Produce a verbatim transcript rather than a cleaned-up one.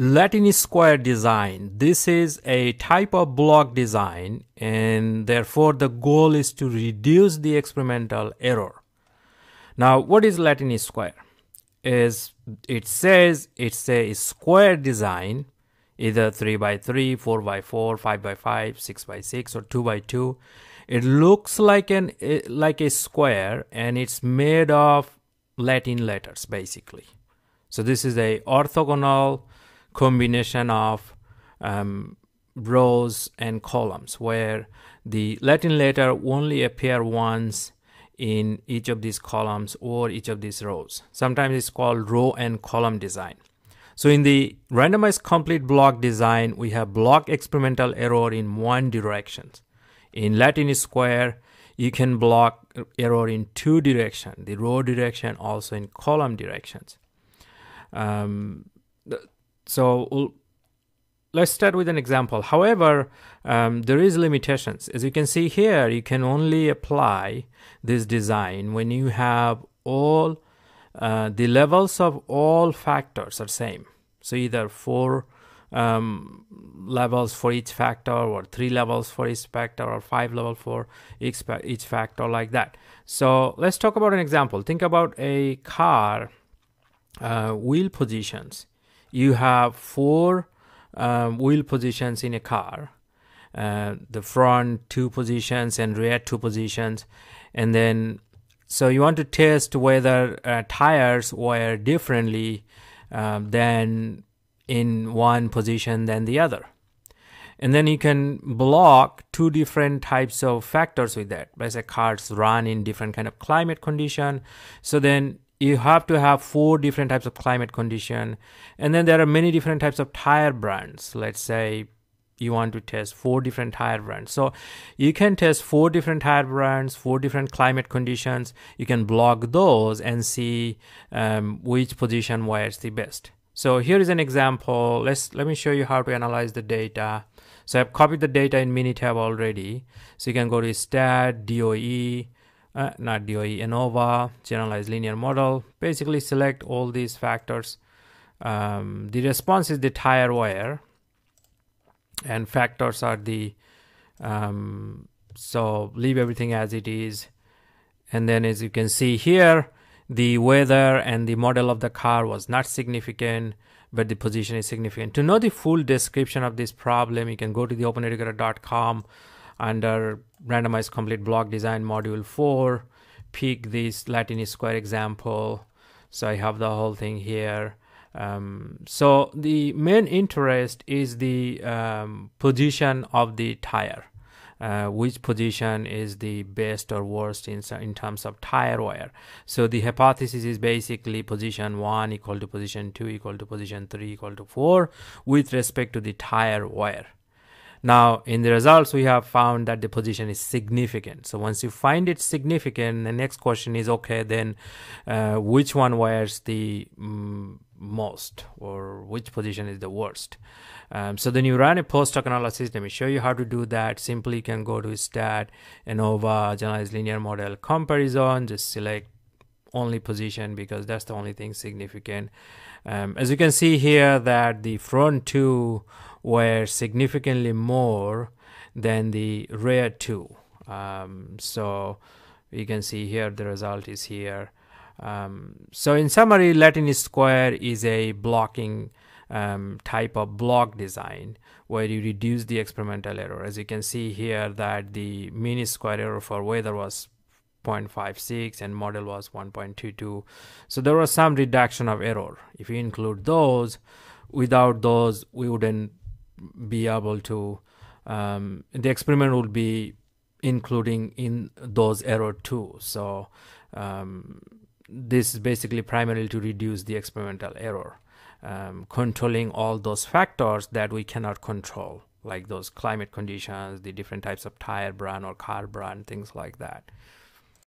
Latin square design. This is a type of block design, and therefore the goal is to reduce the experimental error. Now, what is Latin square? Is it says it's a square design, either three by three, four by four, five by five, six by six, or two by two. It looks like an like a square, and it's made of Latin letters basically. So this is a orthogonal combination of um, rows and columns, where the Latin letter only appear once in each of these columns or each of these rows. Sometimes it's called row and column design. So in the randomized complete block design, we have block experimental error in one direction. In Latin square, you can block error in two directions, the row direction, also in column directions. Um, so let's start with an example. However, um, there is limitations. As you can see here, you can only apply this design when you have all uh, the levels of all factors are same. So either four um, levels for each factor, or three levels for each factor, or five levels for each, each factor, like that. So let's talk about an example. Think about a car uh, wheel positions. You have four uh, wheel positions in a car, uh, the front two positions and rear two positions, and then so you want to test whether uh, tires wear differently uh, than in one position than the other. And then you can block two different types of factors with that. Let's say cars run in different kind of climate condition, so then you have to have four different types of climate condition, and then there are many different types of tire brands. Let's say you want to test four different tire brands. So you can test four different tire brands, four different climate conditions. You can block those and see um, which position wears the best. So here is an example. Let's, let me show you how to analyze the data. So I've copied the data in Minitab already. So you can go to Stat, D O E, Uh, not D O E, ANOVA, generalized linear model. Basically select all these factors. Um, the response is the tire wear, and factors are the, um, so leave everything as it is. And then as you can see here, the weather and the model of the car was not significant, but the position is significant. To know the full description of this problem, you can go to the open educator dot com. Under randomized complete block design module four, pick this Latin square example. So I have the whole thing here. Um, so the main interest is the um, position of the tire, uh, which position is the best or worst in, in terms of tire wear. So the hypothesis is basically position one equal to position two equal to position three equal to four with respect to the tire wear. Now, in the results, we have found that the position is significant. So once you find it significant, the next question is, okay, then uh, which one wears the mm, most, or which position is the worst? Um, so then you run a post-hoc analysis. Let me show you how to do that. Simply you can go to Stat, ANOVA, generalized linear model, comparison, just select only position because that's the only thing significant. Um, as you can see here that the front two were significantly more than the rear two. Um, so you can see here the result is here. Um, so in summary, Latin square is a blocking um, type of block design where you reduce the experimental error. As you can see here that the mean square error for weather was zero point five six and model was one point two two. So there was some reduction of error. If you include those, without those, we wouldn't be able to, um, the experiment would be including in those error too. So um, this is basically primarily to reduce the experimental error, um, controlling all those factors that we cannot control, like those climate conditions, the different types of tire brand or car brand, things like that.